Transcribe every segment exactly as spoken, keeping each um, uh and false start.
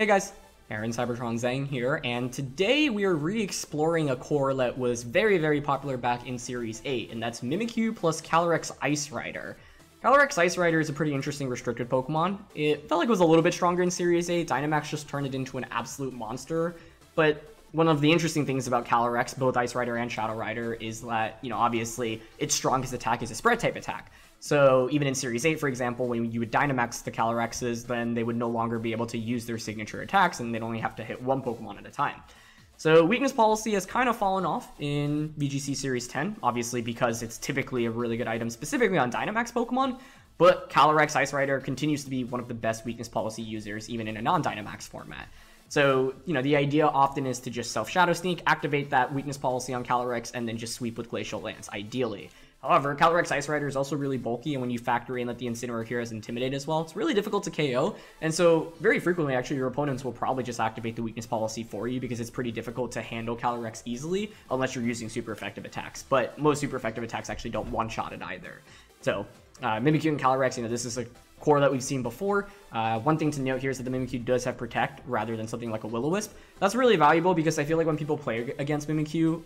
Hey guys, Aaron Cybertron Zang here, and today we are re-exploring a core that was very, very popular back in Series eight, and that's Mimikyu plus Calyrex Ice Rider. Calyrex Ice Rider is a pretty interesting restricted Pokemon. It felt like it was a little bit stronger in Series eight, Dynamax just turned it into an absolute monster, but one of the interesting things about Calyrex, both Ice Rider and Shadow Rider, is that, you know, obviously its strongest attack is a spread type attack. So even in Series eight, for example, when you would Dynamax the Calyrexes, then they would no longer be able to use their signature attacks, and they'd only have to hit one Pokemon at a time. So Weakness Policy has kind of fallen off in V G C Series ten, obviously because it's typically a really good item specifically on Dynamax Pokemon, but Calyrex Ice Rider continues to be one of the best Weakness Policy users, even in a non-Dynamax format. So, you know, the idea often is to just self-Shadow Sneak, activate that Weakness Policy on Calyrex, and then just sweep with Glacial Lance, ideally. However, Calyrex Ice Rider is also really bulky, and when you factor in that the Incineroar here has Intimidate as well, it's really difficult to K O, and so very frequently, actually, your opponents will probably just activate the Weakness Policy for you because it's pretty difficult to handle Calyrex easily unless you're using super effective attacks, but most super effective attacks actually don't one-shot it either. So, uh, Mimikyu and Calyrex, you know, this is a core that we've seen before. Uh, one thing to note here is that the Mimikyu does have Protect rather than something like a Will-O-Wisp. That's really valuable because I feel like when people play against Mimikyu,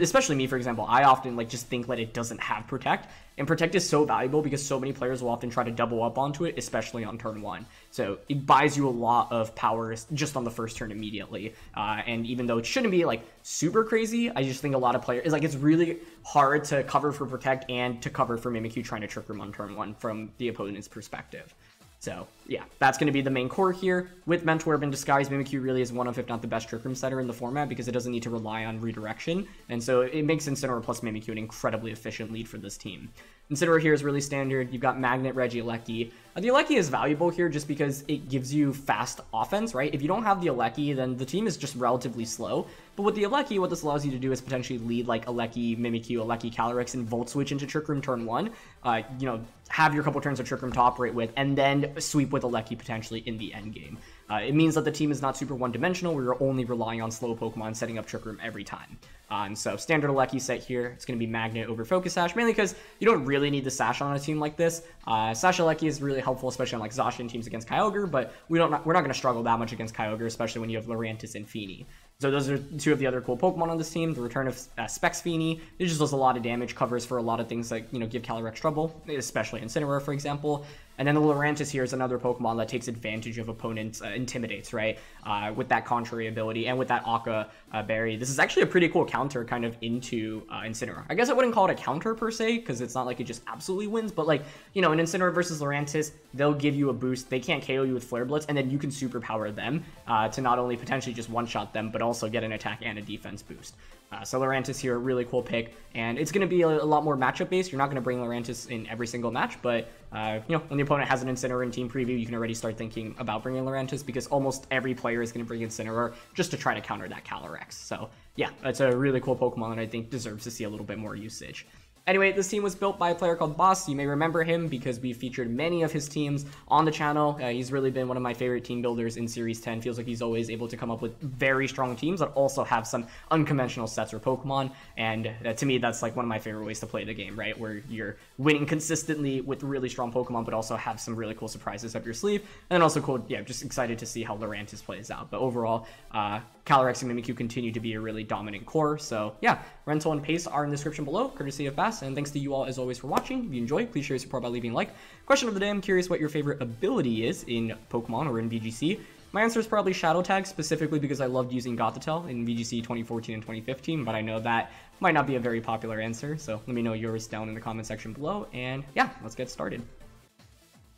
especially me for example, I often like just think that it doesn't have Protect, and Protect is so valuable because so many players will often try to double up onto it, especially on turn one. So it buys you a lot of powers just on the first turn immediately. Uh, and even though it shouldn't be like super crazy, I just think a lot of players, it's like it's really hard to cover for Protect and to cover for Mimikyu trying to Trick Room on turn one from the opponent's perspective. So yeah, that's going to be the main core here. With Mentorb in disguise, Mimikyu really is one of, if not the best Trick Room setter in the format because it doesn't need to rely on redirection, and so it makes Incineroar plus Mimikyu an incredibly efficient lead for this team. Incineroar here is really standard. You've got Magnet, Reggie, Eleki. Uh, the Eleki is valuable here just because it gives you fast offense, right? If you don't have the Eleki, then the team is just relatively slow. But with the Eleki, what this allows you to do is potentially lead like Eleki, Mimikyu, Eleki, Calyrex, and Volt Switch into Trick Room turn one. Uh, you know, have your couple turns of Trick Room to operate with, and then sweep with Eleki potentially in the end game. Uh, it means that the team is not super one-dimensional, where you're only relying on slow Pokemon setting up Trick Room every time. Um, so standard Eleki set here. It's going to be Magnet over Focus Sash, mainly because you don't really need the Sash on a team like this. Uh, Sash Eleki is really helpful, especially on like Zacian teams against Kyogre, but we don't we're not going to struggle that much against Kyogre, especially when you have Lurantis and Fini. So those are two of the other cool Pokemon on this team. The return of uh, Specs Fini, it just does a lot of damage, covers for a lot of things that, you know, give Calyrex trouble, especially Incineroar, for example. And then the Lurantis here is another Pokemon that takes advantage of opponents' uh, Intimidates, right? Uh, with that Contrary ability and with that Akka uh, Berry. This is actually a pretty cool counter kind of into uh, Incineroar. I guess I wouldn't call it a counter per se, because it's not like it just absolutely wins, but like, you know, an Incineroar versus Lurantis, they'll give you a boost. They can't K O you with Flare Blitz, and then you can superpower them uh, to not only potentially just one-shot them, but also get an attack and a defense boost. Uh, so Lurantis here, a really cool pick, and it's going to be a, a lot more matchup based. You're not going to bring Lurantis in every single match, but uh, you know, when the opponent has an Incineroar in team preview, you can already start thinking about bringing Lurantis because almost every player is going to bring Incineroar just to try to counter that Calyrex. So yeah, it's a really cool Pokemon that I think deserves to see a little bit more usage. Anyway, this team was built by a player called Boss. You may remember him because we featured many of his teams on the channel. Uh, he's really been one of my favorite team builders in Series ten. Feels like he's always able to come up with very strong teams that also have some unconventional sets or Pokemon. And uh, to me, that's like one of my favorite ways to play the game, right? Where you're winning consistently with really strong Pokemon, but also have some really cool surprises up your sleeve. And also cool, yeah, just excited to see how Lurantis plays out. But overall, uh, Calyrex and Mimikyu continue to be a really dominant core. So yeah, rental and pace are in the description below, courtesy of Bass. And thanks to you all as always for watching. If you enjoyed, please share your support by leaving a like. Question of the day, I'm curious what your favorite ability is in Pokemon or in V G C. My answer is probably Shadow Tag, specifically because I loved using Gothitelle in V G C twenty fourteen and twenty fifteen, but I know that might not be a very popular answer, so let me know yours down in the comment section below, and yeah, let's get started.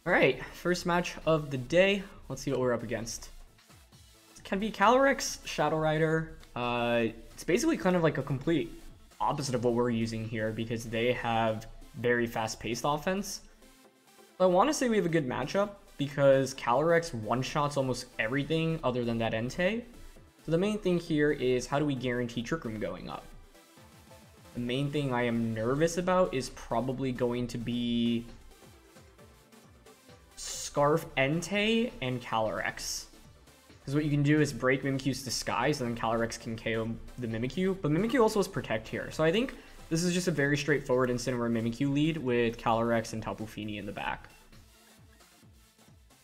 All right, first match of the day. Let's see what we're up against. It can be Calyrex, Shadow Rider. Uh, it's basically kind of like a complete opposite of what we're using here because they have very fast-paced offense. I want to say we have a good matchup because Calyrex one-shots almost everything other than that Entei. So the main thing here is how do we guarantee Trick Room going up? The main thing I am nervous about is probably going to be Scarf Entei and Calyrex. Because what you can do is break Mimikyu's disguise, and then Calyrex can K O the Mimikyu. But Mimikyu also has Protect here, so I think this is just a very straightforward Incineroar Mimikyu lead with Calyrex and Tapu Fini in the back.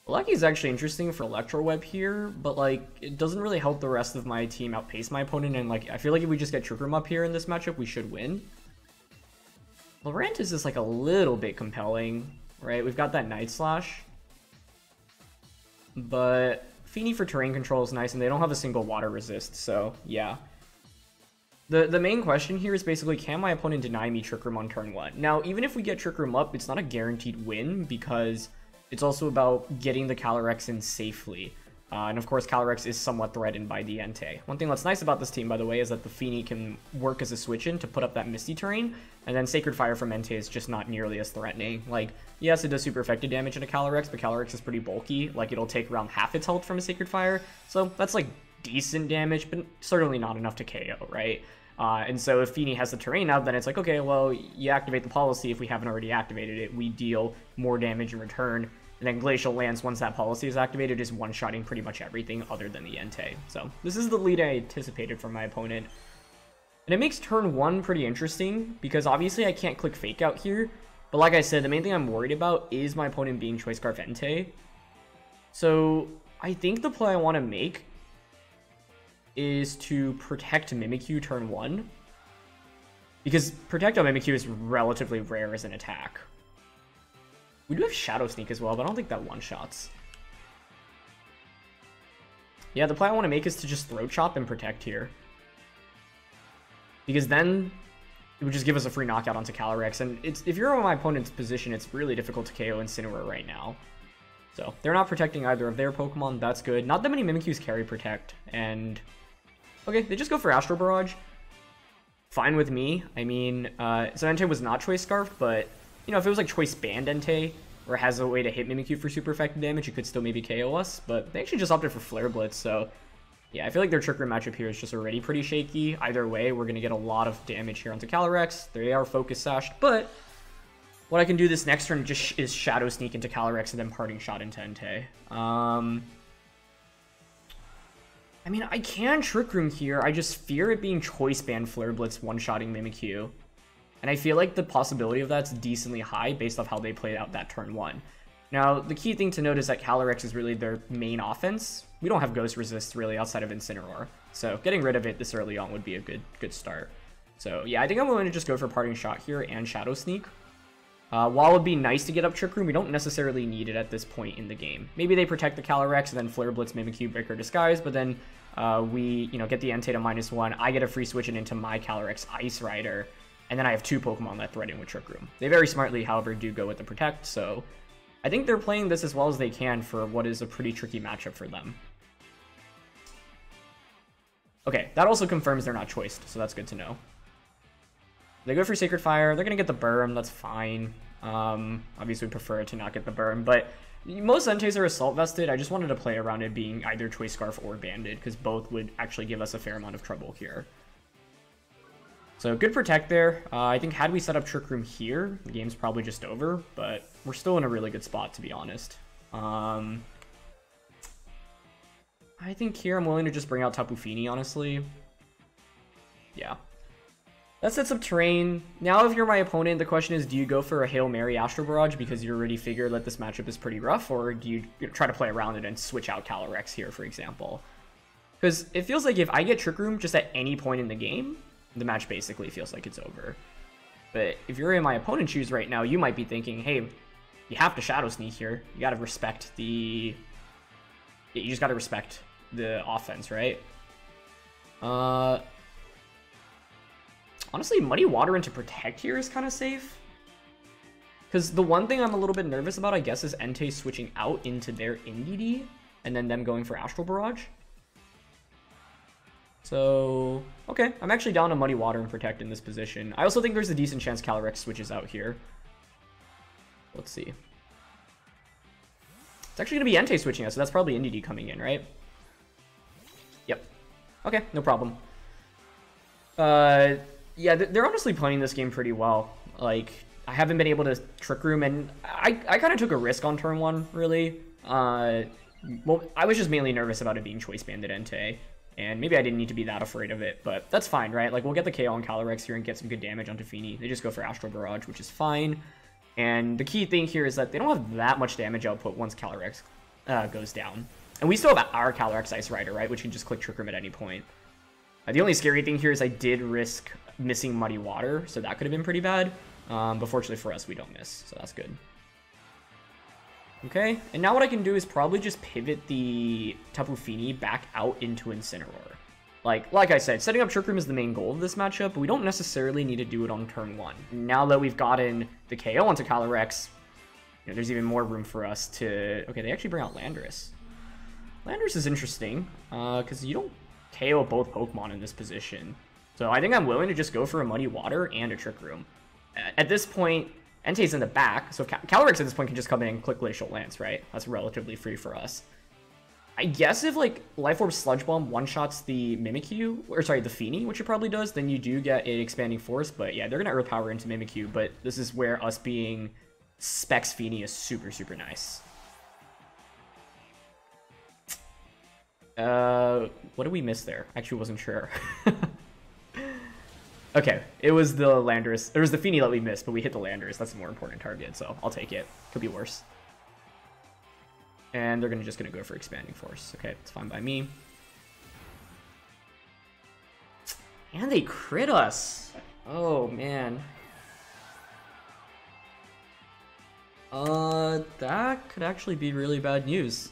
Lucky is actually interesting for Electro Web here, but like it doesn't really help the rest of my team outpace my opponent, and like I feel like if we just get Trick Room up here in this matchup, we should win. Lurantis is like a little bit compelling, right? We've got that Night Slash. But Fini for terrain control is nice, and they don't have a single water resist, so yeah. The the main question here is basically, can my opponent deny me Trick Room on turn one? Now, even if we get Trick Room up, it's not a guaranteed win because it's also about getting the Calyrex in safely. Uh, and of course, Calyrex is somewhat threatened by the Entei. One thing that's nice about this team, by the way, is that the Fini can work as a switch-in to put up that Misty terrain, and then Sacred Fire from Entei is just not nearly as threatening. Like, yes, it does super effective damage into Calyrex, but Calyrex is pretty bulky. Like, it'll take around half its health from a Sacred Fire, so that's, like, decent damage, but certainly not enough to K O, right? Uh, and so if Fini has the terrain out, then it's like, okay, well, you activate the policy. If we haven't already activated it, we deal more damage in return. And then Glacial Lance, once that policy is activated, is one-shotting pretty much everything other than the Entei. So this is the lead I anticipated from my opponent. And it makes turn one pretty interesting, because obviously I can't click Fake Out here. But like I said, the main thing I'm worried about is my opponent being Choice Scarf Entei. So I think the play I want to make is to protect Mimikyu turn one, because protect on Mimikyu is relatively rare as an attack. We do have Shadow Sneak as well, but I don't think that one-shots. Yeah, the play I want to make is to just Throat Chop and protect here, because then it would just give us a free knockout onto Calyrex, and it's if you're in my opponent's position, it's really difficult to K O Incineroar right now. So, they're not protecting either of their Pokemon, that's good. Not that many Mimikyus carry Protect, and... okay, they just go for Astral Barrage. Fine with me. I mean, uh, so Entei was not Choice Scarf, but, you know, if it was like Choice Band Entei, or has a way to hit Mimikyu for super effective damage, it could still maybe K O us, but they actually just opted for Flare Blitz, so... yeah, I feel like their Trick Room matchup here is just already pretty shaky. Either way, we're gonna get a lot of damage here onto Calyrex. They are Focus Sashed, but... what I can do this next turn just is Shadow Sneak into Calyrex and then Parting Shot into Entei. Um, I mean, I can Trick Room here. I just fear it being Choice Band Flare Blitz one-shotting Mimikyu. And I feel like the possibility of that's decently high based off how they played out that turn one. Now, the key thing to note is that Calyrex is really their main offense. We don't have Ghost Resist really outside of Incineroar. So getting rid of it this early on would be a good, good start. So yeah, I think I'm going to just go for Parting Shot here and Shadow Sneak. Uh, while it would be nice to get up Trick Room, we don't necessarily need it at this point in the game. Maybe they protect the Calyrex and then Flare Blitz, Mimikyu, Breaker, Disguise, but then uh, we, you know, get the Entei to minus one. I get a free switch in into my Calyrex Ice Rider, and then I have two Pokemon that threaten with Trick Room. They very smartly, however, do go with the Protect, so I think they're playing this as well as they can for what is a pretty tricky matchup for them. Okay, that also confirms they're not choiced, so that's good to know. They go for Sacred Fire. They're going to get the Burn. That's fine. Um, obviously, we prefer to not get the Burn. But most Entei's are Assault Vested. I just wanted to play around it being either Choice Scarf or Banded, because both would actually give us a fair amount of trouble here. So, good Protect there. Uh, I think had we set up Trick Room here, the game's probably just over. But we're still in a really good spot, to be honest. Um, I think here I'm willing to just bring out Tapu Fini, honestly. Yeah. That sets up terrain. Now if you're my opponent, the question is, do you go for a Hail Mary Astral Barrage because you already figured that this matchup is pretty rough, or do you, you know, try to play around it and switch out Calyrex here, for example? Because it feels like if I get Trick Room just at any point in the game, the match basically feels like it's over. But if you're in my opponent's shoes right now, you might be thinking, hey, you have to Shadow Sneak here. You gotta respect the... you just gotta respect the offense, right? Uh... Honestly, Muddy Water into Protect here is kind of safe. Because the one thing I'm a little bit nervous about, I guess, is Entei switching out into their Indeedee, and then them going for Astral Barrage. So, okay. I'm actually down to Muddy Water and Protect in this position. I also think there's a decent chance Calyrex switches out here. Let's see. It's actually going to be Entei switching out, so that's probably Indeedee coming in, right? Yep. Okay, no problem. Uh... Yeah, they're honestly playing this game pretty well. Like, I haven't been able to Trick Room, and I, I kind of took a risk on turn one, really. Uh, well, I was just mainly nervous about it being Choice Banded Entei, and maybe I didn't need to be that afraid of it, but that's fine, right? Like, we'll get the K O on Calyrex here and get some good damage onto Fini. They just go for Astral Barrage, which is fine. And the key thing here is that they don't have that much damage output once Calyrex uh, goes down. And we still have our Calyrex Ice Rider, right? Which can just click Trick Room at any point. Uh, the only scary thing here is I did risk missing Muddy Water, so that could have been pretty bad. Um, but fortunately for us, we don't miss, so that's good. Okay, and now what I can do is probably just pivot the Tapu Fini back out into Incineroar. Like, like I said, setting up Trick Room is the main goal of this matchup, but we don't necessarily need to do it on turn one. Now that we've gotten the K O onto Calyrex, you know, there's even more room for us to... Okay, they actually bring out Landorus. Landorus is interesting, because uh, you don't K O both Pokemon in this position. So I think I'm willing to just go for a Muddy Water and a Trick Room. At this point, Entei's in the back, so Cal Calyrex at this point can just come in and click Glacial Lance, right? That's relatively free for us. I guess if, like, Life Orb Sludge Bomb one-shots the Mimikyu, or sorry, the Fini, which it probably does, then you do get an Expanding Force, but yeah, they're going to Earth Power into Mimikyu, but this is where us being Specs Fini is super, super nice. Uh, what did we miss there? Actually, wasn't sure. Okay, it was the Landorus, it was the Fini that we missed, but we hit the Landorus. That's a more important target, so I'll take it. Could be worse. And they're gonna just going to go for Expanding Force. Okay, it's fine by me. And they crit us. Oh, man. Uh, that could actually be really bad news.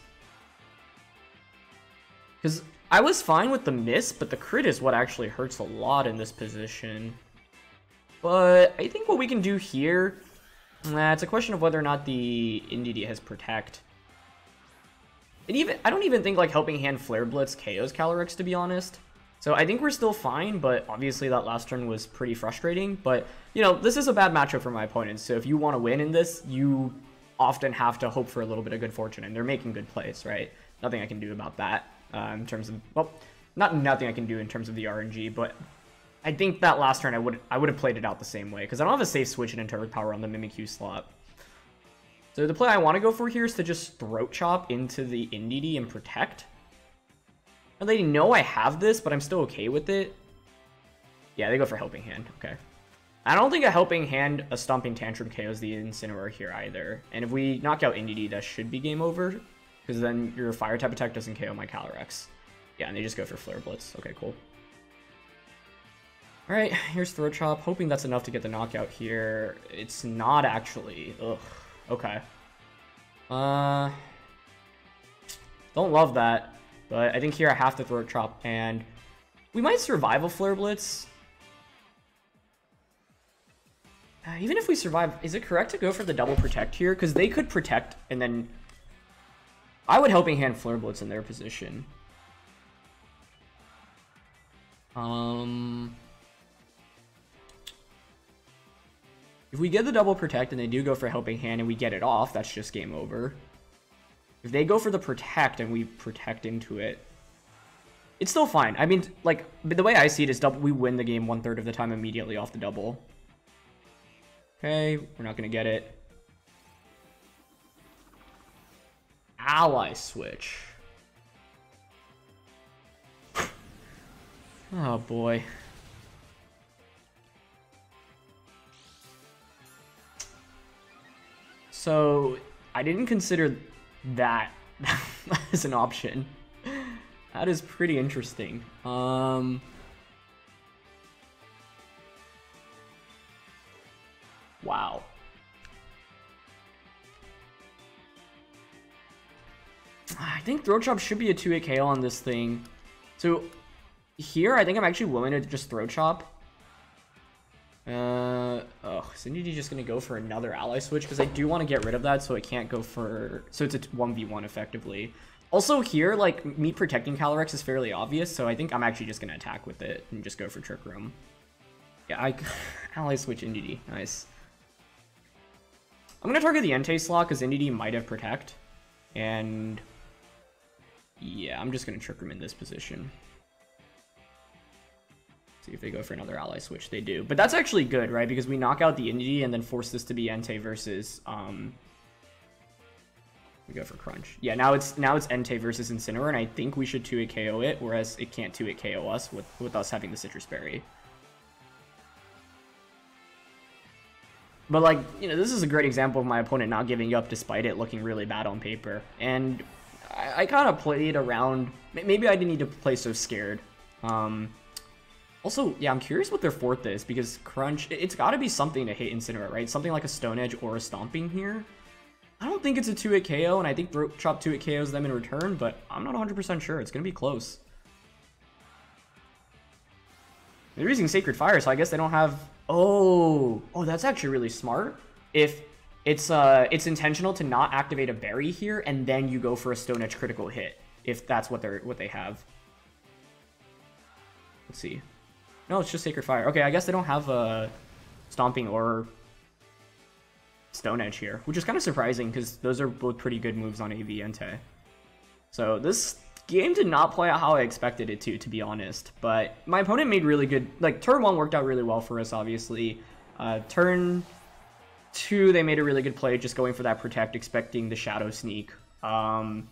Because I was fine with the miss, but the crit is what actually hurts a lot in this position. But I think what we can do here... Nah, it's a question of whether or not the Indeedee has Protect. And even, I don't even think, like, Helping Hand Flare Blitz K Os Calyrex, to be honest. So I think we're still fine, but obviously that last turn was pretty frustrating. But, you know, this is a bad matchup for my opponents, so if you want to win in this, you often have to hope for a little bit of good fortune, and they're making good plays, right? Nothing I can do about that uh, in terms of, well, not nothing I can do in terms of the R N G, but I think that last turn I would I would have played it out the same way, because I don't have a safe switch into Earth Power on the Mimikyu slot. So the play I want to go for here is to just Throat Chop into the Indeedee and Protect. And they know I have this, but I'm still okay with it. Yeah, they go for Helping Hand. Okay. I don't think a Helping Hand, a Stomping Tantrum K Os the Incineroar here either. And if we knock out Indeedee, that should be game over. Because then your Fire type attack doesn't K O my Calyrex. Yeah, and they just go for Flare Blitz. Okay, cool. Alright, here's Throat Chop. Hoping that's enough to get the knockout here. It's not actually. Ugh. Okay. Uh, don't love that, but I think here I have to Throat Chop, and we might survive a Flare Blitz. Uh, even if we survive, is it correct to go for the double Protect here? Because they could Protect, and then I would Helping Hand Flare Blitz in their position. Um... If we get the double Protect and they do go for Helping Hand and we get it off, that's just game over. If they go for the Protect and we Protect into it, it's still fine. I mean, like, but the way I see it is double, we win the game one third of the time immediately off the double. Okay, we're not going to get it. Ally switch. Oh, boy. So, I didn't consider that as an option. That is pretty interesting. Um, wow. I think Throat Chop should be a two hit K O on this thing. So, here I think I'm actually willing to just Throat Chop. Uh oh, so Indeedee just gonna go for another ally switch because I do want to get rid of that, so I can't go for, so it's a one v one effectively. Also here, like, me protecting Calyrex is fairly obvious, so I think I'm actually just gonna attack with it and just go for Trick Room. Yeah, I ally switch Indeedee. Nice. I'm gonna target the Entei slot because Indeedee might have Protect, and yeah, I'm just gonna Trick Room in this position. See if they go for another ally switch. They do. But that's actually good, right? Because we knock out the Indeedee and then force this to be Entei versus... Um, we go for Crunch. Yeah, now it's now it's Entei versus Incineroar, and I think we should two hit K O it, whereas it can't two hit K O us with, with us having the Citrus Berry. But, like, you know, this is a great example of my opponent not giving up despite it looking really bad on paper. And I, I kind of played around. Maybe I didn't need to play so scared. Um, also, yeah, I'm curious what their fourth is, because Crunch, it, it's got to be something to hit Incineroar, right? Something like a Stone Edge or a Stomping here. I don't think it's a two-hit K O, and I think Throat Chop two-hit K Os them in return, but I'm not one hundred percent sure. It's going to be close. They're using Sacred Fire, so I guess they don't have... Oh! Oh, that's actually really smart. If it's uh, it's intentional to not activate a berry here, and then you go for a Stone Edge critical hit, if that's what they're what they have. Let's see. No, it's just Sacred Fire. Okay, I guess they don't have a Stomping or Stone Edge here, which is kind of surprising, because those are both pretty good moves on A V Entei. So this game did not play out how I expected it to, to be honest, but my opponent made really good, like, turn one worked out really well for us, obviously. Uh, turn two, they made a really good play, just going for that protect, expecting the Shadow Sneak. Um,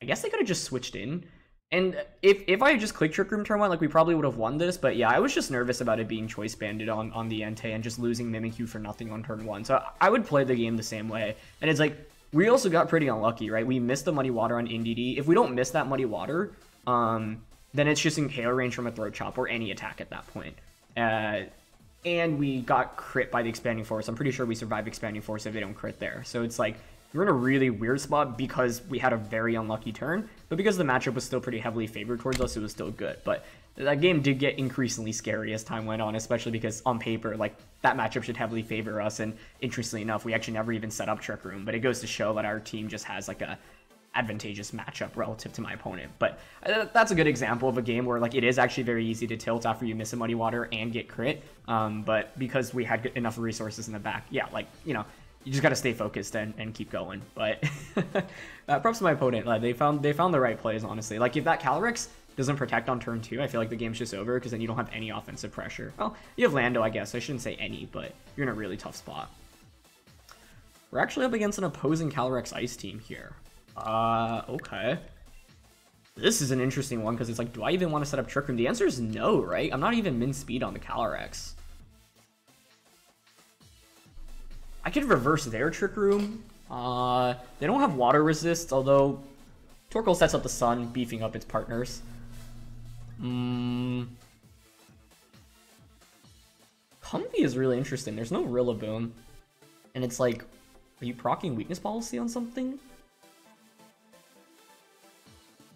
I guess they could have just switched in, and if, if I had just clicked Trick Room turn one, like, we probably would have won this, but yeah, I was just nervous about it being Choice Banded on, on the Entei and just losing Mimikyu for nothing on turn one, so I would play the game the same way, and it's like, we also got pretty unlucky, right? We missed the Muddy Water on Indeedee. If we don't miss that Muddy Water, um, then it's just in K O range from a Throat Chop or any attack at that point. Uh, and we got crit by the Expanding Force. I'm pretty sure we survive Expanding Force if they don't crit there. So it's like, we're in a really weird spot because we had a very unlucky turn, but because the matchup was still pretty heavily favored towards us, it was still good. But that game did get increasingly scary as time went on, especially because on paper, like, that matchup should heavily favor us, and interestingly enough, we actually never even set up Trick Room, but it goes to show that our team just has, like, a advantageous matchup relative to my opponent. But uh, that's a good example of a game where, like, it is actually very easy to tilt after you miss a Muddy Water and get crit, um, but because we had enough resources in the back, yeah, like, you know, you just gotta stay focused and, and keep going. But uh, props to my opponent. Like, they found they found the right plays, honestly. Like, if that Calyrex doesn't protect on turn two, I feel like the game's just over, because then you don't have any offensive pressure. Well, you have Lando, I guess. I shouldn't say any, but you're in a really tough spot. We're actually up against an opposing Calyrex Ice team here. Uh, okay. This is an interesting one, because it's like, do I even want to set up Trick Room? The answer is no, right? I'm not even min speed on the Calyrex. I could reverse their Trick Room. Uh, they don't have water resist, although Torkoal sets up the sun, beefing up its partners. Mm. Comfy is really interesting. There's no Rillaboom. And it's like, are you proccing Weakness Policy on something?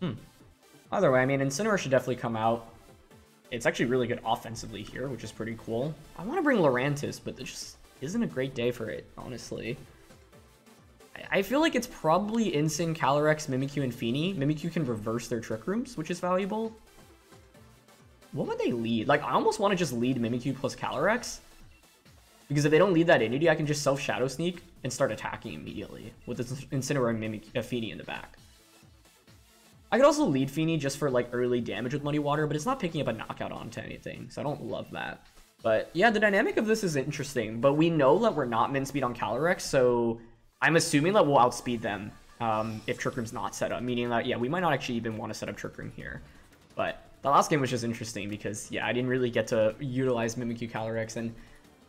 Hmm. Either way, I mean, Incineroar should definitely come out. It's actually really good offensively here, which is pretty cool. I want to bring Lurantis, but there's just... isn't a great day for it, honestly. I, I feel like it's probably Incin, Calyrex, Mimikyu, and Fini. Mimikyu can reverse their Trick Rooms, which is valuable. What would they lead? Like, I almost want to just lead Mimikyu plus Calyrex, because if they don't lead that Indeedee, I can just self Shadow Sneak and start attacking immediately with Incineroar and Mimikyu, uh, Fini in the back. I could also lead Fini just for, like, early damage with Muddy Water, but it's not picking up a knockout onto anything, so I don't love that. But yeah, the dynamic of this is interesting, but we know that we're not min speed on Calyrex, so I'm assuming that we'll outspeed them um, if Trick Room's not set up, meaning that, yeah, we might not actually even want to set up Trick Room here. But the last game was just interesting because, yeah, I didn't really get to utilize Mimikyu Calyrex, and,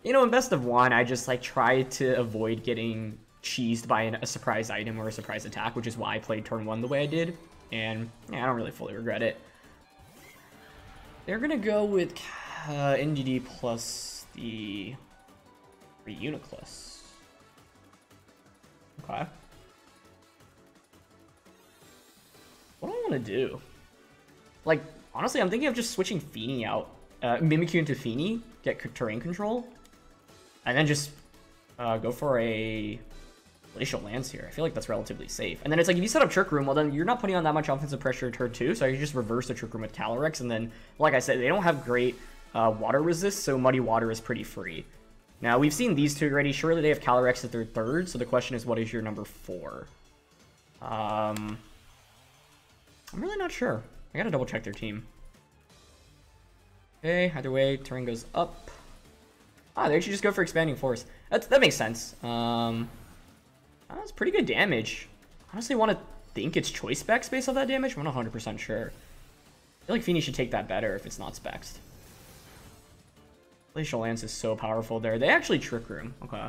you know, in best of one, I just, like, tried to avoid getting cheesed by an, a surprise item or a surprise attack, which is why I played turn one the way I did, and yeah, I don't really fully regret it. They're going to go with... Uh, Indeedee plus the Reuniclus. Okay. What do I want to do? Like, honestly, I'm thinking of just switching Fini out. Uh, Mimikyu into Fini, get terrain control, and then just uh, go for a Glacial Lance here. I feel like that's relatively safe. And then it's like, if you set up Trick Room, well then you're not putting on that much offensive pressure in turn two, so I can just reverse the Trick Room with Calyrex, and then, like I said, they don't have great... Uh, water resist, so Muddy Water is pretty free. Now, we've seen these two already. Surely they have Calyrex at their third, so the question is, what is your number four? Um, I'm really not sure. I gotta double check their team. Okay, either way, turn goes up. Ah, they should just go for Expanding Force. That's, that makes sense. Um, that's pretty good damage. Honestly, I want to think it's Choice Specs based off that damage. I'm not one hundred percent sure. I feel like Fini should take that better if it's not Specs. Glacial Lance is so powerful there. They actually Trick Room. Okay.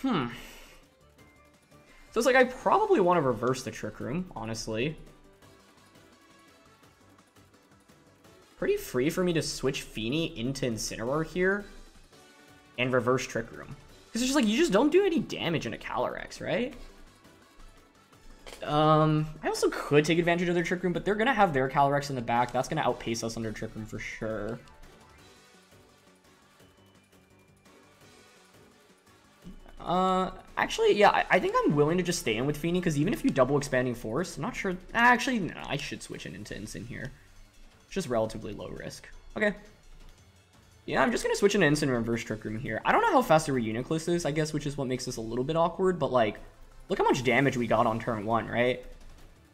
Hmm. So it's like I probably want to reverse the Trick Room, honestly. Pretty free for me to switch Fini into Incineroar here and reverse Trick Room. Because it's just like, you just don't do any damage in a Calyrex, right? Um, I also could take advantage of their Trick Room, but they're going to have their Calyrex in the back. That's going to outpace us under Trick Room for sure. Uh, actually, yeah, I, I think I'm willing to just stay in with Fini, because even if you double Expanding Force, I'm not sure... Actually, no, I should switch it into Incin here. Just relatively low risk. Okay. Yeah, I'm just going to switch into Incin reverse Trick Room here. I don't know how fast the Reuniclus is, I guess, which is what makes this a little bit awkward, but, like, look how much damage we got on turn one, right?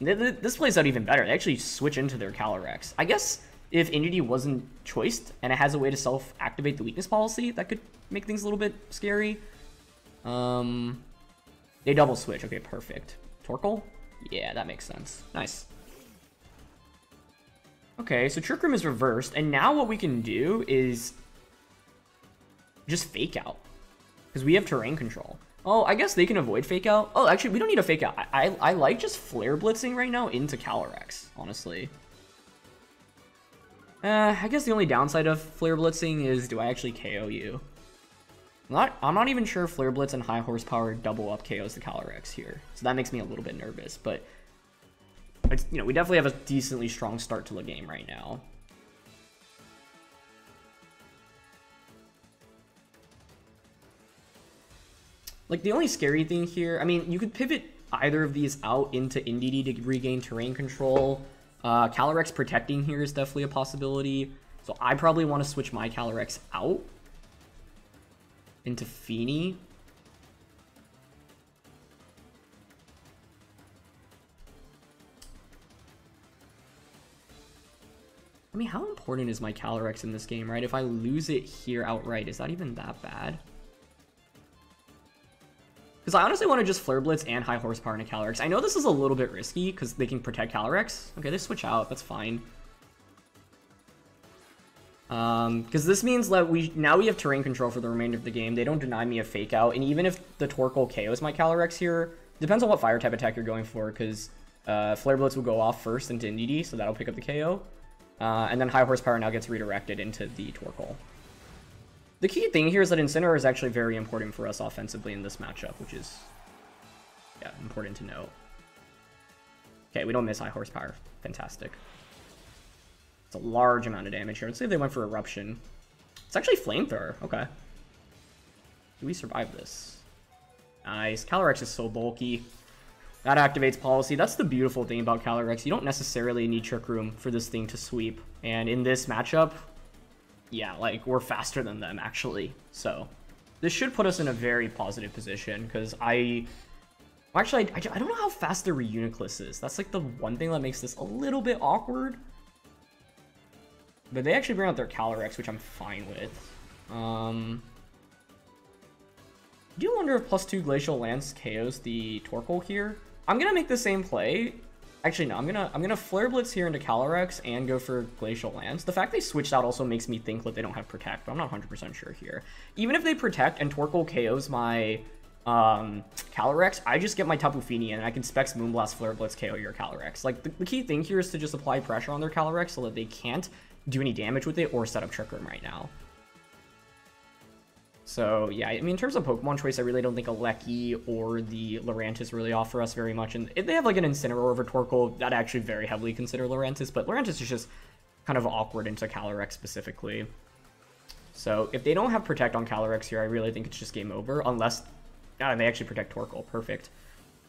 Th th this plays out even better. They actually switch into their Calyrex. I guess if Indeedee wasn't choiced, and it has a way to self-activate the Weakness Policy, that could make things a little bit scary. Um, they double switch. Okay, perfect. Torkoal? Yeah, that makes sense. Nice. Okay, so Trick Room is reversed, and now what we can do is just Fake Out, because we have terrain control. Oh, I guess they can avoid Fake Out. Oh, actually, we don't need a Fake Out. I, I, I like just Flare Blitzing right now into Calyrex, honestly. Uh, I guess the only downside of Flare Blitzing is, do I actually K O you? I'm not, I'm not even sure Flare Blitz and High Horsepower double up K Os the Calyrex here, so that makes me a little bit nervous, but it's, you know, we definitely have a decently strong start to the game right now. Like, the only scary thing here, I mean, you could pivot either of these out into Indeedee to regain terrain control. Uh, Calyrex protecting here is definitely a possibility, so I probably want to switch my Calyrex out into Fini. I mean, how important is my Calyrex in this game, right? If I lose it here outright, is that even that bad? Because I honestly want to just Flare Blitz and High Horsepower into Calyrex. I know this is a little bit risky because they can protect Calyrex. Okay, they switch out. That's fine. Um, because this means that we now we have terrain control for the remainder of the game. They don't deny me a Fake Out, and even if the Torkoal K Os my Calyrex here, depends on what fire type attack you're going for, because uh, Flare Blitz will go off first into Indeedee, so that'll pick up the K O, uh, and then High Horsepower now gets redirected into the Torkoal. The key thing here is that Incineroar is actually very important for us offensively in this matchup, which is, yeah, important to note. Okay, we don't miss High Horsepower. Fantastic. A large amount of damage here. Let's see if they went for Eruption. It's actually Flamethrower. Okay. Do we survive this? Nice. Calyrex is so bulky. That activates Policy. That's the beautiful thing about Calyrex. You don't necessarily need Trick Room for this thing to sweep. And in this matchup, yeah, like, we're faster than them, actually. So this should put us in a very positive position, because I... Well, actually, I, I don't know how fast the Reuniclus is. That's, like, the one thing that makes this a little bit awkward. But they actually bring out their Calyrex, which I'm fine with. Um, I do wonder if plus two Glacial Lance K Os the Torkoal here. I'm gonna make the same play. Actually, no, I'm gonna I'm gonna Flare Blitz here into Calyrex and go for Glacial Lance. The fact they switched out also makes me think that they don't have Protect, but I'm not one hundred percent sure here. Even if they Protect and Torkoal K Os my um, Calyrex, I just get my Tapu Fini and I can Specs Moonblast Flare Blitz K O your Calyrex. Like, the, the key thing here is to just apply pressure on their Calyrex so that they can't do any damage with it or set up Trick Room right now. So yeah, I mean, in terms of Pokemon choice, I really don't think Eleki or the Lurantis really offer us very much. And if they have like an Incineroar over Torkoal, that actually very heavily consider Lurantis, but Lurantis is just kind of awkward into Calyrex specifically. So if they don't have Protect on Calyrex here, I really think it's just game over, unless ah, they actually protect Torkoal. Perfect.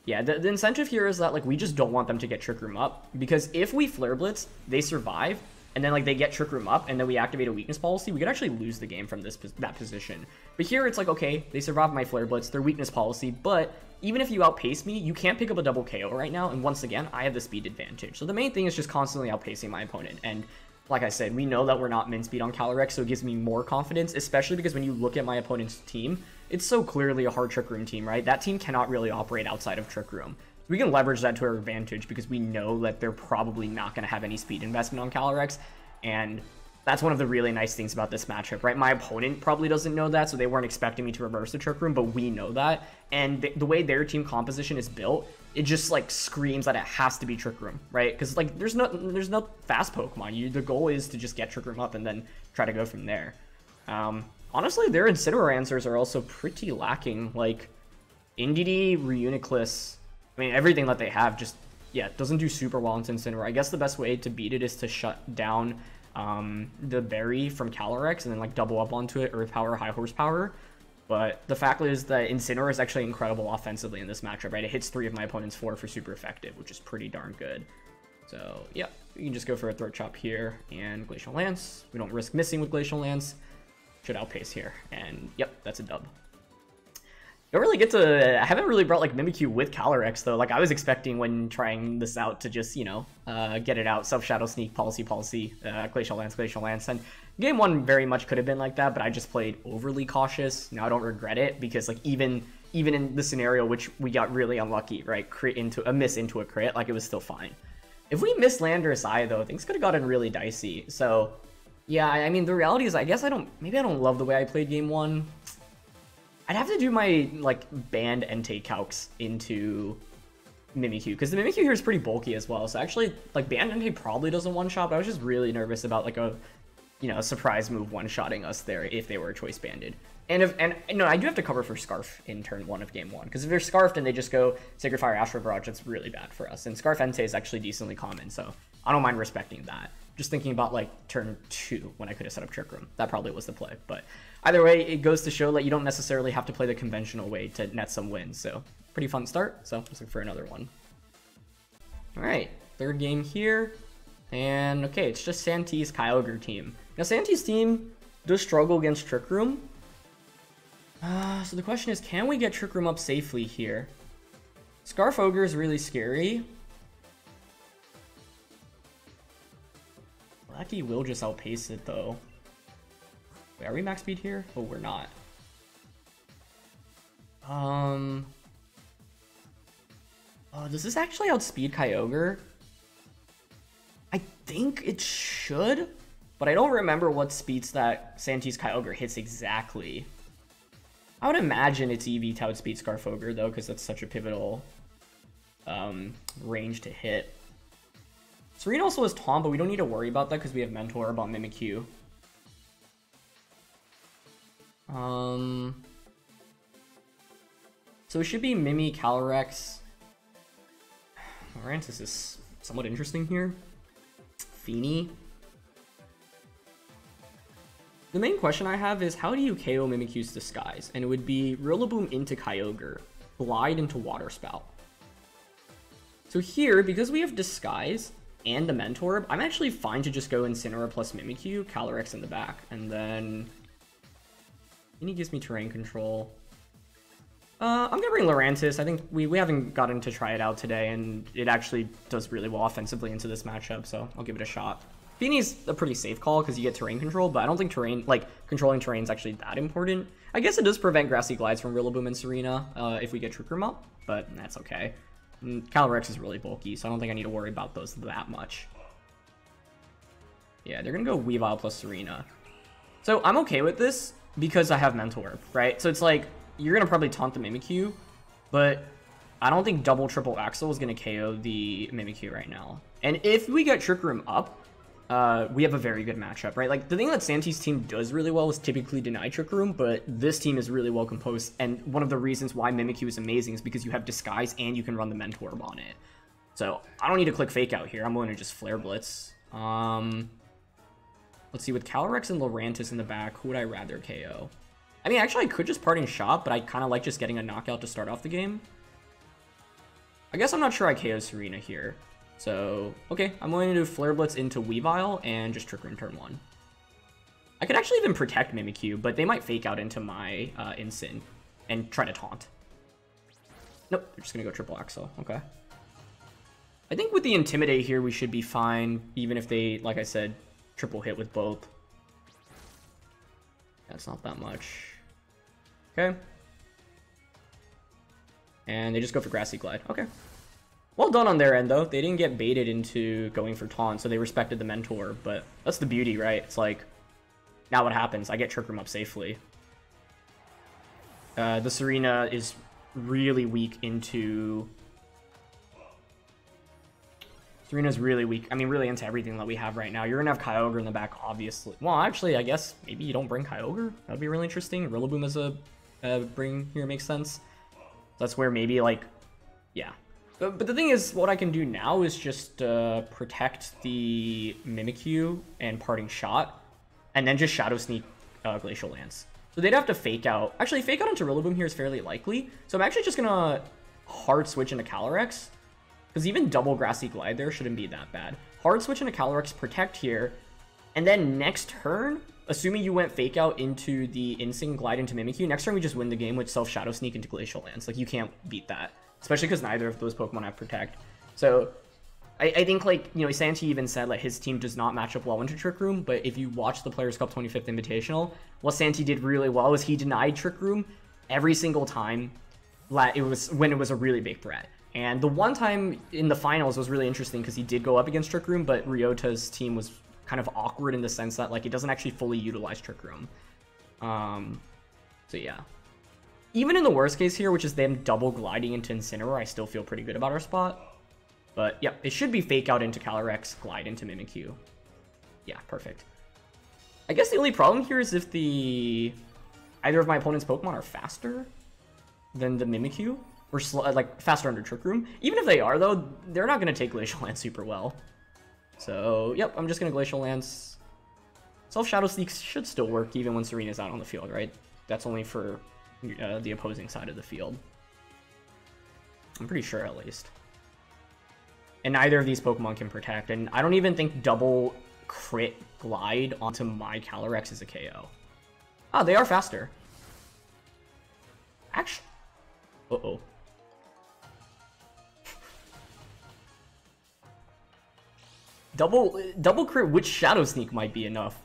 Yeah, the, the incentive here is that, like, we just don't want them to get Trick Room up, because if we Flare Blitz, they survive, and then, like, they get Trick Room up, and then we activate a Weakness Policy, we could actually lose the game from this that position. But here, it's like, okay, they survived my Flare Blitz, their Weakness Policy, but even if you outpace me, you can't pick up a double K O right now, and once again, I have the speed advantage. So the main thing is just constantly outpacing my opponent, and like I said, we know that we're not min speed on Calyrex, so it gives me more confidence, especially because when you look at my opponent's team, it's so clearly a hard Trick Room team, right? That team cannot really operate outside of Trick Room. We can leverage that to our advantage because we know that they're probably not going to have any speed investment on Calyrex, and That's one of the really nice things about this matchup, right? My opponent probably doesn't know that, so they weren't expecting me to reverse the Trick Room, but we know that. And th the way their team composition is built, it just like screams that it has to be Trick Room, right? Because like there's no there's no fast Pokemon. You the goal is to just get Trick Room up and then try to go from there. Um, honestly, their Incineroar answers are also pretty lacking. Like Indeedee, Reuniclus, I mean everything that they have just yeah doesn't do super well into Incineroar. I guess the best way to beat it is to shut down um the berry from Calyrex and then like double up onto it, Earth Power, High Horsepower. But the fact is that Incineroar is actually incredible offensively in this matchup, right? It hits three of my opponent's four for super effective, which is pretty darn good. So yeah, we can just go for a Throat Chop here and Glacial Lance. We don't risk missing with Glacial Lance. Should outpace here, and yep, that's a dub. Don't really get to, I haven't really brought like Mimikyu with Calyrex though. Like I was expecting when trying this out to just, you know, uh, get it out, self-Shadow Sneak, Policy, Policy, uh, Glacial Lance, Glacial Lance. And game one very much could have been like that, but I just played overly cautious. Now I don't regret it because like even even in the scenario which we got really unlucky, right? Crit into a miss into a crit, like it was still fine. If we missed Landorus Eye though, things could have gotten really dicey. So yeah, I mean the reality is I guess I don't, maybe I don't love the way I played game one. I'd have to do my, like, banned Entei calcs into Mimikyu, because the Mimikyu here is pretty bulky as well, so actually, like, banned Entei probably doesn't one-shot, but I was just really nervous about, like, a, you know, a surprise move one-shotting us there if they were choice banded. And if, and, no, I do have to cover for Scarf in turn one of game one, because if they're Scarfed and they just go Sacred Fire, Astral Barrage, that's really bad for us, and Scarf Entei is actually decently common, so I don't mind respecting that. Just thinking about like turn two when I could have set up Trick Room. That probably was the play. But either way, it goes to show that you don't necessarily have to play the conventional way to net some wins. So pretty fun start. So let's look for another one. All right, third game here. And okay, it's just Santee's Kyogre team. Now Santee's team does struggle against Trick Room. Uh, so the question is, can we get Trick Room up safely here? Scarf Ogre is really scary. Eleki will just outpace it though. Wait, are we max speed here? Oh, we're not. Um. Oh, does this actually outspeed Kyogre? I think it should, but I don't remember what speeds that Santee's Kyogre hits exactly. I would imagine it's E V to outspeed Scarfogre though, because that's such a pivotal um, range to hit. Serena also has Taunt, but we don't need to worry about that because we have Mentor about Mimikyu. Um, so it should be Mimi, Calyrex. Lurantis is somewhat interesting here. Fini. The main question I have is, how do you K O Mimikyu's Disguise? And it would be Rillaboom into Kyogre, Glide into Water Spout. So here, because we have Disguise and the Mentor, I'm actually fine to just go Incineroar plus Mimikyu, Calyrex in the back, and then and he gives me Terrain Control. Uh, I'm gonna bring Lurantis. I think we, we haven't gotten to try it out today, and it actually does really well offensively into this matchup, so I'll give it a shot. Fini's a pretty safe call because you get Terrain Control, but I don't think terrain, like, controlling terrain is actually that important. I guess it does prevent Grassy Glides from Rillaboom and Serena uh, if we get Trick Room up, but that's okay. Calyrex is really bulky, so I don't think I need to worry about those that much. Yeah, they're gonna go Weavile plus Serena. So I'm okay with this because I have Mentor, right? So it's like, you're gonna probably taunt the Mimikyu, but I don't think double triple Axel is gonna K O the Mimikyu right now. And if we get Trick Room up, uh, we have a very good matchup, right? Like, the thing that Santee's team does really well is typically deny Trick Room, but this team is really well composed, and one of the reasons why Mimikyu is amazing is because you have Disguise and you can run the Mentor on it. So, I don't need to click Fake Out here. I'm willing to just Flare Blitz. Um, let's see, with Calyrex and Lurantis in the back, who would I rather K O? I mean, actually, I could just Parting Shot, but I kind of like just getting a knockout to start off the game. I guess I'm not sure I K O Serena here. So, okay, I'm going to do Flare Blitz into Weavile and just Trick Room turn one. I could actually even protect Mimikyu, but they might Fake Out into my uh, Incin and try to Taunt. Nope, they're just going to go Triple Axel, okay. I think with the Intimidate here, we should be fine, even if they, like I said, triple hit with both. That's not that much. Okay. And they just go for Grassy Glide, okay. Well done on their end, though. They didn't get baited into going for Taunt, so they respected the mentor, but that's the beauty, right? It's like, now what happens? I get Trick Room up safely. Uh, the Serena is really weak into... Serena's really weak. I mean, really into everything that we have right now. You're going to have Kyogre in the back, obviously. Well, actually, I guess maybe you don't bring Kyogre. That would be really interesting. Rillaboom as a uh, bring here makes sense. That's where maybe, like, yeah. But, but the thing is, what I can do now is just uh, protect the Mimikyu and Parting Shot, and then just Shadow Sneak uh, Glacial Lance. So they'd have to Fake Out. Actually, Fake Out into Rillaboom here is fairly likely. So I'm actually just going to hard switch into Calyrex, because even double Grassy Glide there shouldn't be that bad. Hard switch into Calyrex, protect here, and then next turn, assuming you went Fake Out into the Instinct Glide into Mimikyu, next turn we just win the game with self Shadow Sneak into Glacial Lance. Like, you can't beat that, especially because neither of those Pokemon have Protect. So I, I think, like, you know, Santi even said, like, his team does not match up well into Trick Room, but if you watch the Players Cup twenty-fifth Invitational, what Santi did really well is he denied Trick Room every single time it was when it was a really big threat. And the one time in the finals was really interesting because he did go up against Trick Room, but Ryota's team was kind of awkward in the sense that, like, it doesn't actually fully utilize Trick Room. Um, so yeah. Even in the worst case here, which is them double gliding into Incineroar, I still feel pretty good about our spot. But, yep, it should be Fake Out into Calyrex, Glide into Mimikyu. Yeah, perfect. I guess the only problem here is if the... either of my opponent's Pokemon are faster than the Mimikyu, or, like, faster under Trick Room. Even if they are, though, they're not going to take Glacial Lance super well. So, yep, I'm just going to Glacial Lance. Self-Shadow Sneak should still work, even when Serena's out on the field, right? That's only for uh, the opposing side of the field. I'm pretty sure, at least. And neither of these Pokemon can protect, and I don't even think double crit glide onto my Calyrex is a K O. Ah, they are faster. Actually, uh-oh. double double crit, which Shadow Sneak might be enough.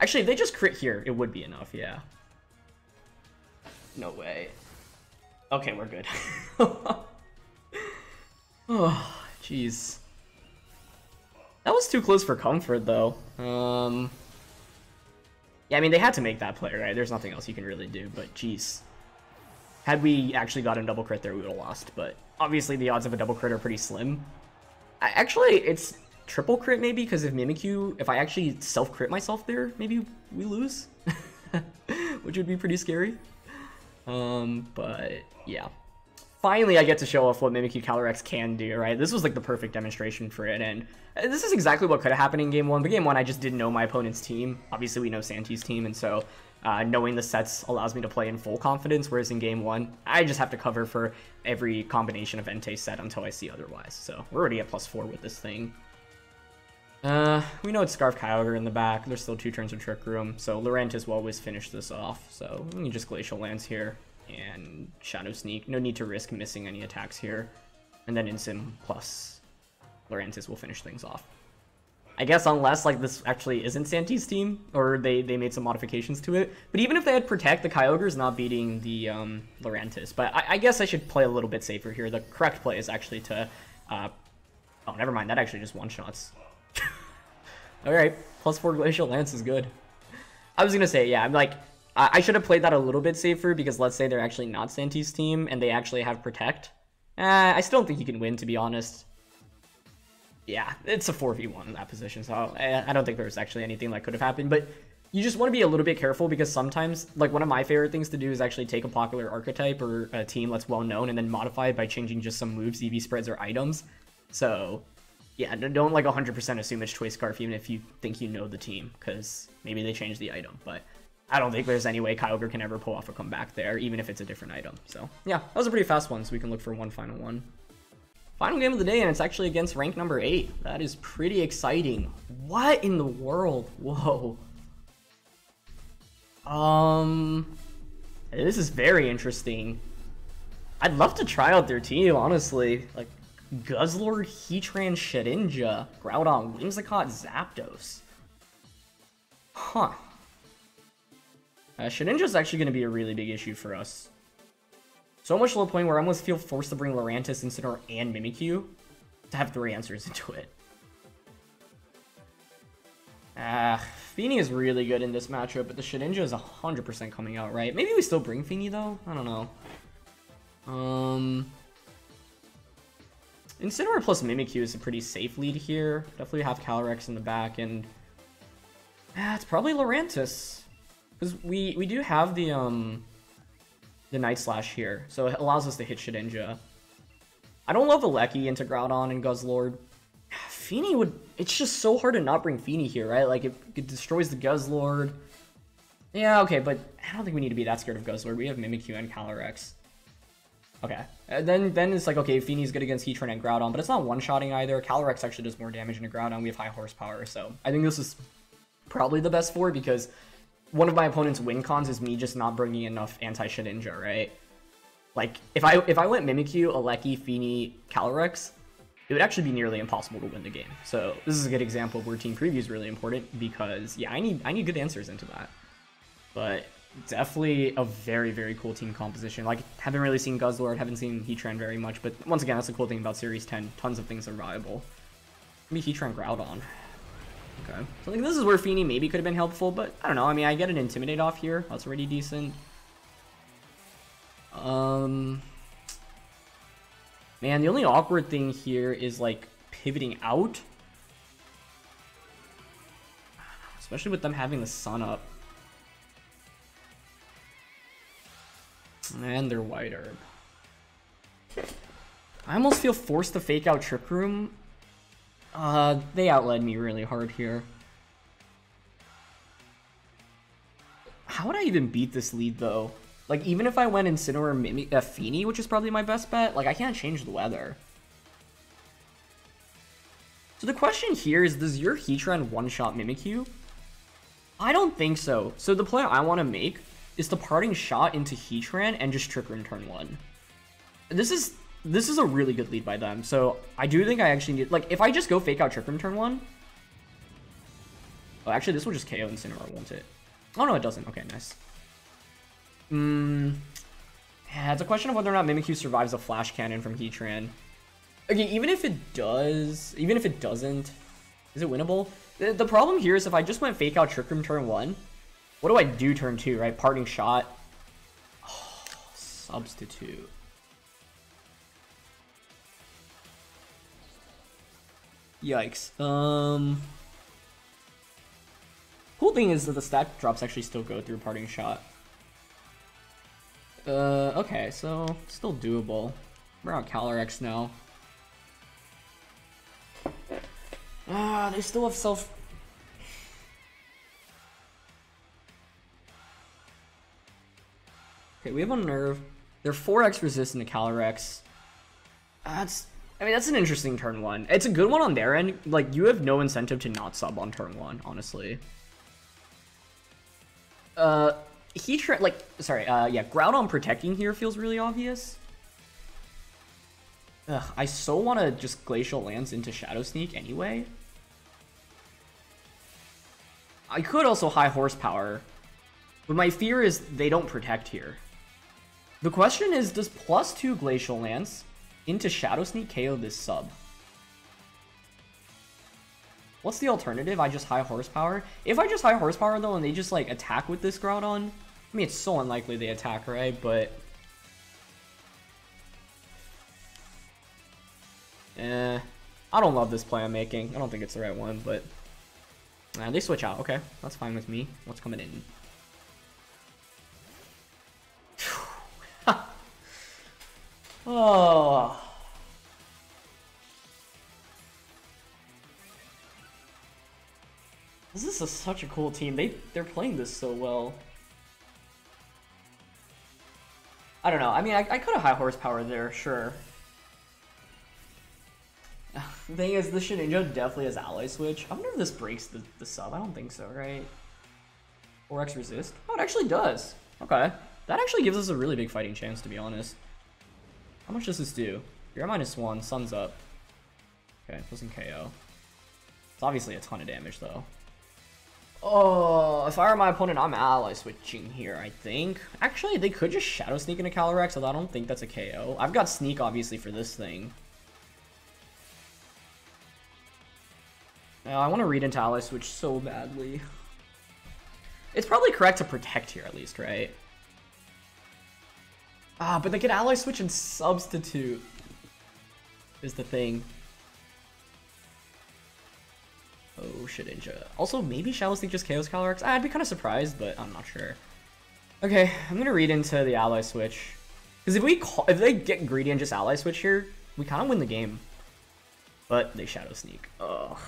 Actually, if they just crit here, it would be enough, yeah. No way. Okay, we're good. Oh. Jeez. That was too close for comfort, though. Um, yeah, I mean, they had to make that play, right? There's nothing else you can really do, but jeez. Had we actually gotten a double crit there, we would have lost, but obviously the odds of a double crit are pretty slim. I, actually, it's triple crit, maybe, because if Mimikyu... if I actually self-crit myself there, maybe we lose, which would be pretty scary. Um, but, yeah. Finally, I get to show off what Mimikyu Calyrex can do, right? This was, like, the perfect demonstration for it, and this is exactly what could have happened in Game one, but Game one, I just didn't know my opponent's team. Obviously, we know Santi's team, and so uh, knowing the sets allows me to play in full confidence, whereas in Game one, I just have to cover for every combination of Entei set until I see otherwise, so we're already at plus four with this thing. Uh, we know it's Scarf Kyogre in the back. There's still two turns of Trick Room, so Lurantis will always finish this off, so we can just Glacial Lance here. And Shadow Sneak. No need to risk missing any attacks here. And then Insim plus Lurantis will finish things off. I guess unless, like, this actually isn't Santi's team, or they, they made some modifications to it. But even if they had Protect, the Kyogre is not beating the um, Lurantis. But I, I guess I should play a little bit safer here. The correct play is actually to... Uh, oh, never mind. That actually just one-shots. Alright, plus four Glacial Lance is good. I was going to say, yeah, I'm like... I should have played that a little bit safer, because let's say they're actually not Santi's team, and they actually have Protect. Eh, I still don't think you can win, to be honest. Yeah, it's a four v one in that position, so I don't think there was actually anything that could have happened, but you just want to be a little bit careful, because sometimes, like, one of my favorite things to do is actually take a popular archetype or a team that's well-known and then modify it by changing just some moves, E V spreads, or items. So, yeah, don't, like, one hundred percent assume it's Choice Scarf, even if you think you know the team, because maybe they changed the item, but... I don't think there's any way Kyogre can ever pull off a comeback there, even if it's a different item. So, yeah, that was a pretty fast one, so we can look for one final one. Final game of the day, and it's actually against rank number eight. That is pretty exciting. What in the world? Whoa. Um, this is very interesting. I'd love to try out their team, honestly. Like, Guzzlord, Heatran, Shedinja, Groudon, Whimsicott, Zapdos. Huh. Uh, Shedinja is actually going to be a really big issue for us. So much to the point where I almost feel forced to bring Lurantis, Incineroar, and Mimikyu to have three answers into it. Ah, uh, Fini is really good in this matchup, but the Shedinja is one hundred percent coming out, right? Maybe we still bring Fini, though? I don't know. Um, Incineroar plus Mimikyu is a pretty safe lead here. Definitely have Calyrex in the back, and... Ah, uh, it's probably Lurantis. Because we, we do have the, um... the Night Slash here, so it allows us to hit Shedinja. I don't love Eleki into Groudon and Guzzlord. Fini would... It's just so hard to not bring Fini here, right? Like, it, it destroys the Guzzlord. Yeah, okay, but I don't think we need to be that scared of Guzzlord. We have Mimikyu and Calyrex. Okay. And then, then it's like, okay, Fini's good against Heatran and Groudon, but it's not one-shotting either. Calyrex actually does more damage into Groudon. We have High Horsepower, so I think this is probably the best for it because... One of my opponent's win cons is me just not bringing enough anti-Shedinja, right? Like, if I if I went Mimikyu, Eleki, Fini, Calyrex, it would actually be nearly impossible to win the game. So this is a good example of where team preview is really important because, yeah, I need I need good answers into that. But definitely a very, very cool team composition. Like, haven't really seen Guzzlord, haven't seen Heatran very much, but once again, that's the cool thing about Series ten. Tons of things are viable. Maybe Heatran Groudon. Okay, so I think this is where Fini maybe could have been helpful, but I don't know. I mean, I get an Intimidate off here. That's already decent. Um, man, the only awkward thing here is, like, pivoting out. Especially with them having the sun up. And they're White Herb. I almost feel forced to fake out Trick Room. Uh, they outled me really hard here. How would I even beat this lead, though? Like, even if I went Incineroar Mimi- uh, Fini, which is probably my best bet, like, I can't change the weather. So the question here is, does your Heatran one-shot Mimikyu? I don't think so. So the play I want to make is the Parting Shot into Heatran and just Trick Room turn one. This is... This is a really good lead by them, so I do think I actually need... Like, if I just go Fake Out Trick Room turn one... Oh, actually, this will just K O Incineroar, won't it? Oh, no, it doesn't. Okay, nice. Hmm... Yeah, it's a question of whether or not Mimikyu survives a Flash Cannon from Heatran. Okay, even if it does... Even if it doesn't... Is it winnable? The, the problem here is if I just went Fake Out Trick Room turn one... What do I do turn two, right? Parting Shot. Oh, substitute... Yikes. Um, cool thing is that the stat drops actually still go through Parting Shot. Uh, okay, so still doable. We're on Calyrex now. Ah, they still have self... Okay, we have Unnerve. They're four X resistant to Calyrex. That's... I mean, that's an interesting turn one. It's a good one on their end. Like, you have no incentive to not sub on turn one, honestly. Uh, Heatran, like, sorry, uh, yeah, Groudon protecting here feels really obvious. Ugh, I so want to just Glacial Lance into Shadow Sneak anyway. I could also High Horsepower, but my fear is they don't protect here. The question is, does plus two Glacial Lance into Shadow Sneak K O this sub? What's the alternative? I just High Horsepower? If I just High Horsepower, though, and they just, like, attack with this Groudon... I mean, it's so unlikely they attack, right? But... Eh... I don't love this play I'm making. I don't think it's the right one, but... Nah, they switch out. Okay, that's fine with me. What's coming in? Oh. This is a, such a cool team. They they're playing this so well. I don't know. I mean, I, I could have High Horsepower there, sure. The thing is, the Shedinja definitely has Ally Switch. I wonder if this breaks the, the sub. I don't think so, right? four X Resist? Oh, it actually does. Okay. That actually gives us a really big fighting chance, to be honest. How much does this do? You're at minus one, sun's up. Okay, it doesn't K O. It's obviously a ton of damage, though. Oh, if I were my opponent, I'm ally switching here, I think. Actually, they could just Shadow Sneak into Calyrex, although I don't think that's a K O. I've got Sneak, obviously, for this thing. Now, I want to read into ally switch so badly. It's probably correct to protect here, at least, right? Ah, but they could ally switch and substitute, is the thing. Oh, Shedinja. Also, maybe Shadow Sneak just K Os Calyrex? I'd be kind of surprised, but I'm not sure. Okay, I'm gonna read into the ally switch. Because if we call, if they get greedy and just ally switch here, we kind of win the game. But they Shadow Sneak. Ugh.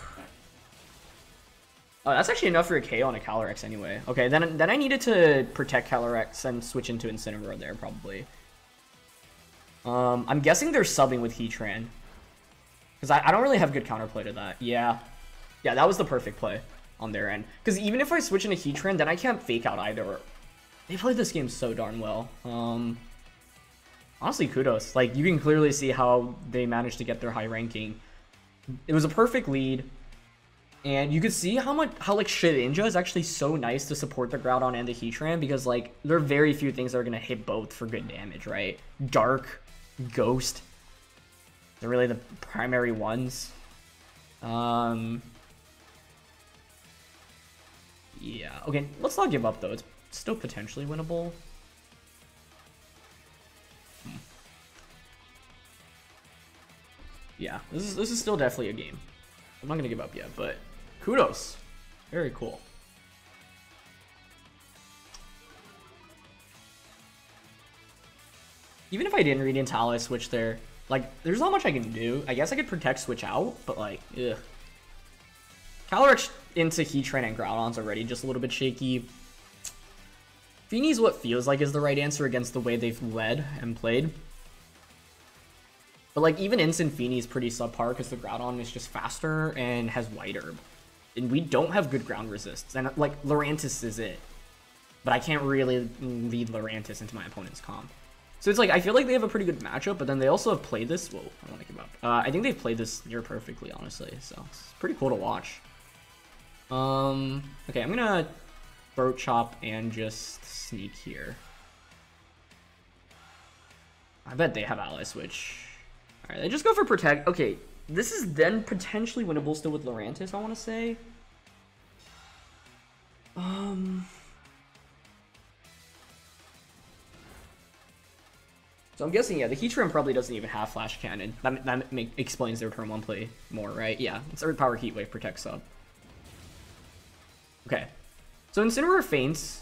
Oh, that's actually enough for a K O on a Calyrex anyway. Okay, then, then I needed to protect Calyrex and switch into Incineroar there, probably. Um, I'm guessing they're subbing with Heatran. Because I, I don't really have good counterplay to that. Yeah. Yeah, that was the perfect play on their end. Because even if I switch into Heatran, then I can't fake out either. They played this game so darn well. Um, honestly, kudos. Like, you can clearly see how they managed to get their high ranking. It was a perfect lead. And you could see how much, how like Shedinja is actually so nice to support the Groudon and the Heatran, because like there are very few things that are gonna hit both for good damage, right? Dark, Ghost, they're really the primary ones. Um, yeah. Okay, let's not give up though. It's still potentially winnable. Hmm. Yeah, this is this is still definitely a game. I'm not gonna give up yet, but. Kudos. Very cool. Even if I didn't read into ally switch there, like, there's not much I can do. I guess I could protect switch out, but like, ugh. Calyrex into Heatran and Groudon's already just a little bit shaky. Fini's what feels like is the right answer against the way they've led and played. But like, even Instant Fini is pretty subpar because the Groudon is just faster and has White Herb. And we don't have good ground resists, and like Lurantis is it, but I can't really lead Lurantis into my opponent's comp. So it's like I feel like they have a pretty good matchup, but then they also have played this. Whoa, I don't want to give up. Uh, I think they've played this near perfectly, honestly. So it's pretty cool to watch. Um, okay, I'm gonna Throat Chop and just Sneak here. I bet they have ally switch. All right, they just go for protect. Okay. This is then potentially winnable still with Lurantis, I want to say. Um, so I'm guessing, yeah, the Heatran probably doesn't even have Flash Cannon. That, that make, explains their turn one play more, right? Yeah, it's every power Heat Wave protect sub. Okay, so Incineroar feints.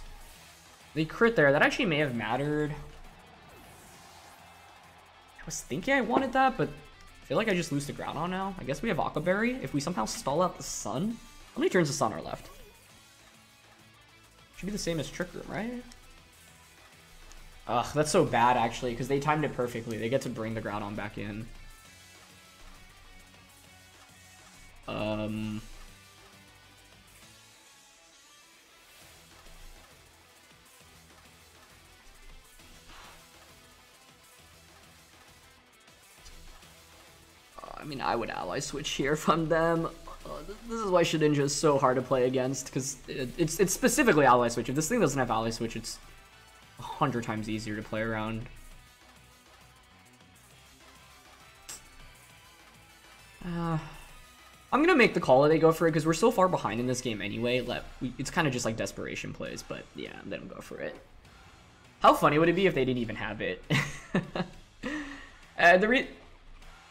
They crit there. That actually may have mattered. I was thinking I wanted that, but... I feel like I just lose to Groudon now. I guess we have Aqua Berry. If we somehow stall out the sun, how many turns the sun are left? Should be the same as Trick Room, right? Ugh, that's so bad actually, because they timed it perfectly. They get to bring the Groudon back in. Um. I mean, I would ally switch here from them. Uh, this is why Shedinja is so hard to play against, because it, it's it's specifically ally switch. If this thing doesn't have ally switch, it's a hundred times easier to play around. Uh, I'm gonna make the call that they go for it because we're so far behind in this game anyway. Let we, it's kind of just like desperation plays, but yeah, they don't go for it. How funny would it be if they didn't even have it? uh, the re.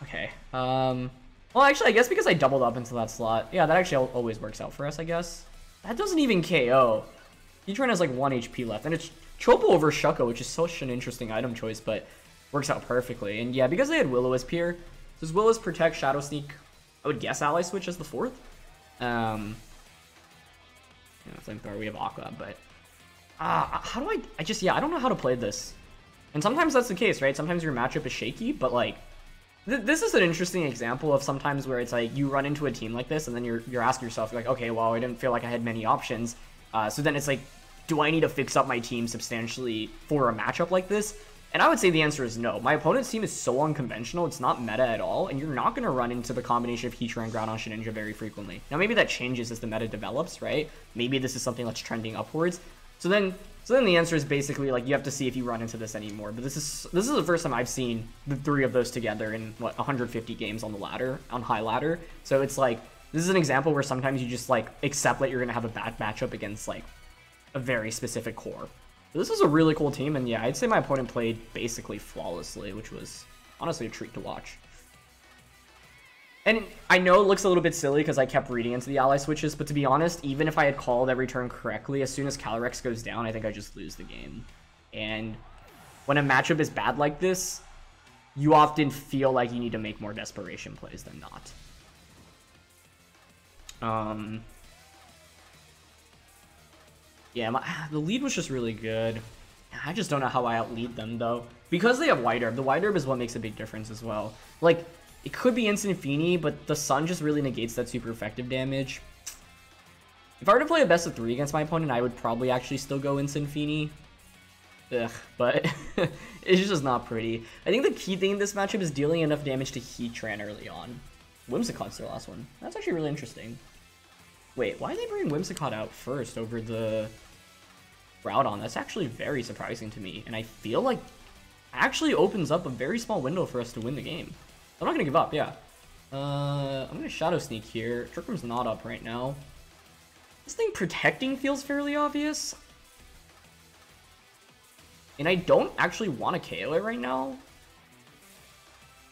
Okay, um, well, actually, I guess because I doubled up into that slot. Yeah, that actually always works out for us, I guess. That doesn't even K O. Heatran has, like, one H P left, and it's Chopo over Shucko, which is such an interesting item choice, but works out perfectly. And, yeah, because they had Will-O-Wisp here, does Will-O-Wisp protect, Shadow Sneak? I would guess Ally Switch as the fourth. Um, you know, Flamethrower, we have Aqua, but... Ah, uh, how do I... I just, yeah, I don't know how to play this. And sometimes that's the case, right? Sometimes your matchup is shaky, but, like... This is an interesting example of sometimes where it's like you run into a team like this and then you're you're asking yourself, like, okay, well, I didn't feel like I had many options. Uh, so then it's like, do I need to fix up my team substantially for a matchup like this? And I would say the answer is no. My opponent's team is so unconventional, it's not meta at all, and you're not going to run into the combination of Heatran, Groudon, Shedinja very frequently. Now, maybe that changes as the meta develops, right? Maybe this is something that's trending upwards. So then so then the answer is basically, like, you have to see if you run into this anymore. But this is this is the first time I've seen the three of those together in, what, one hundred fifty games on the ladder, on high ladder. So it's like, this is an example where sometimes you just, like, accept that you're going to have a bad matchup against, like, a very specific core. This was a really cool team, and yeah, I'd say my opponent played basically flawlessly, which was honestly a treat to watch. And I know it looks a little bit silly because I kept reading into the ally switches, but to be honest, even if I had called every turn correctly, as soon as Calyrex goes down, I think I just lose the game. And when a matchup is bad like this, you often feel like you need to make more desperation plays than not. Um... Yeah, my, the lead was just really good. I just don't know how I outlead them, though. Because they have White Herb, the White Herb is what makes a big difference as well. Like, it could be Instant Fini, but the Sun just really negates that super effective damage. If I were to play a best of three against my opponent, I would probably actually still go Instant Fini. Ugh, but it's just not pretty. I think the key thing in this matchup is dealing enough damage to Heatran early on. Whimsicott's their last one. That's actually really interesting. Wait, why are they bringing Whimsicott out first over the Groudon? That's actually very surprising to me, and I feel like it actually opens up a very small window for us to win the game. I'm not going to give up, yeah. Uh, I'm going to Shadow Sneak here. Trick Room's not up right now. This thing protecting feels fairly obvious. And I don't actually want to K O it right now.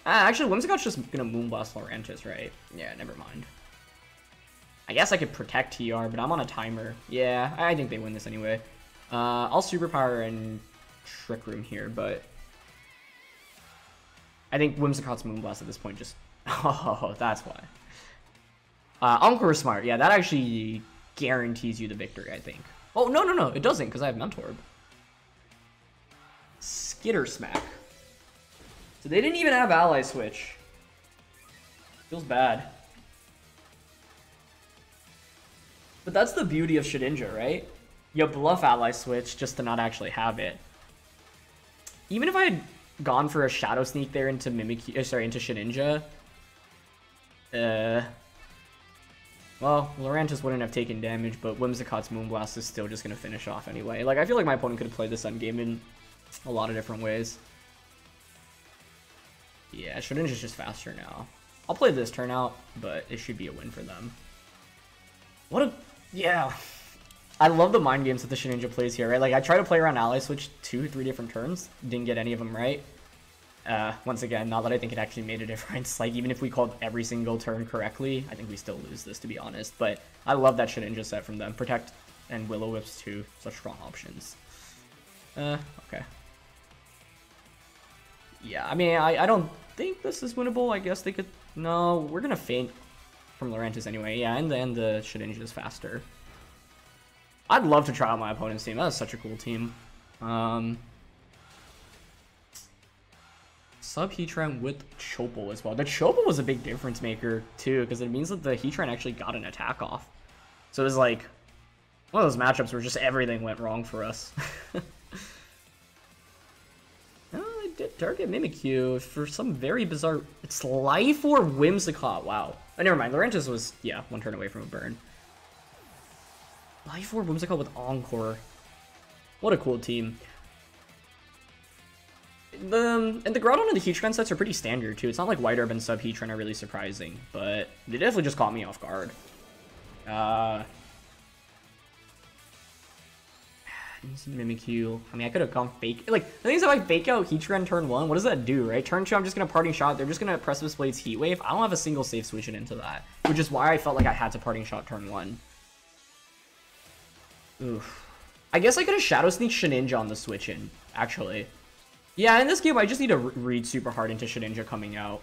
Ah, actually, Whimsicott's just going to Moonblast Lurantis, right? Yeah, never mind. I guess I could protect T R, but I'm on a timer. Yeah, I think they win this anyway. Uh, I'll Superpower and Trick Room here, but I think Whimsicott's Moonblast at this point just... Oh, that's why. Uh, Encore Smart. Yeah, that actually guarantees you the victory, I think. Oh, no, no, no. It doesn't, because I have Mentorb. Skitter Smack. So they didn't even have Ally Switch. Feels bad. But that's the beauty of Shedinja, right? You bluff Ally Switch just to not actually have it. Even if I had gone for a Shadow Sneak there into Mimikyu, sorry, into Shedinja, uh, well, Lurantis wouldn't have taken damage, but Whimsicott's Moonblast is still just going to finish off anyway. Like, I feel like my opponent could have played this end game in a lot of different ways. Yeah, Shedinja's just faster now. I'll play this turn out, but it should be a win for them. What a... Yeah. I love the mind games that the Shedinja plays here, right? Like, I tried to play around Ally Switch two, three different turns. Didn't get any of them right. Uh, once again, not that I think it actually made a difference. Like, even if we called every single turn correctly, I think we still lose this, to be honest. But I love that Shedinja set from them. Protect and Will-O-Wisps too. Such strong options. Uh, okay. Yeah, I mean, I, I don't think this is winnable. I guess they could... No, we're going to faint from Lurantis anyway. Yeah, and then the Shedinja is faster. I'd love to try out my opponent's team. That was such a cool team. Um, sub Heatran with Chopal as well. The Chopal was a big difference maker too, because it means that the Heatran actually got an attack off. So it was like one of those matchups where just everything went wrong for us. Oh, they did target Mimikyu for some very bizarre... It's Life or Whimsicott. Wow. Oh, never mind. Lurantis was, yeah, one turn away from a burn. Life Orb Whimsicott with Encore. What a cool team. The, and the Groudon and the Heatran sets are pretty standard, too. It's not like White Herb and Sub Heatran are really surprising, but they definitely just caught me off guard. Uh, Mimikyu. I mean, I could have gone Fake... Like, the thing is, if I Fake Out Heatran turn one, what does that do, right? Turn two, I'm just going to Parting Shot. They're just going to Precipice Blade's Heat Wave. I don't have a single safe switching into that, which is why I felt like I had to Parting Shot turn one. Oof. I guess I could have Shadow Sneak Shedinja on the switch-in, actually. Yeah, in this game, I just need to re read super hard into Shedinja coming out.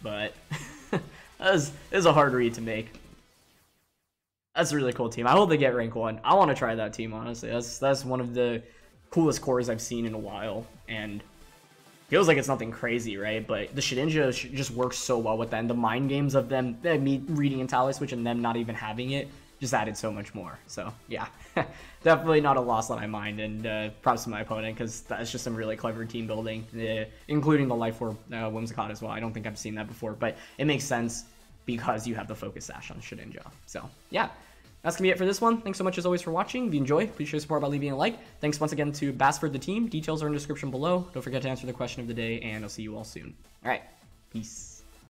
But that was, it was a hard read to make. That's a really cool team. I hope they get rank one. I want to try that team, honestly. That's, that's one of the coolest cores I've seen in a while. And feels like it's nothing crazy, right? But the Shedinja just works so well with them. The mind games of them, me reading into Ally Switch and them not even having it. just added so much more. So yeah, definitely not a loss on my mind, and uh, props to my opponent, because that's just some really clever team building, uh, including the Life Orb uh, Whimsicott as well. I don't think I've seen that before, but it makes sense because you have the Focus Sash on Shedinja. So yeah, that's going to be it for this one. Thanks so much as always for watching. If you enjoy, please show your support by leaving a like. Thanks once again to Bassford the team. Details are in the description below. Don't forget to answer the question of the day, and I'll see you all soon. All right, peace.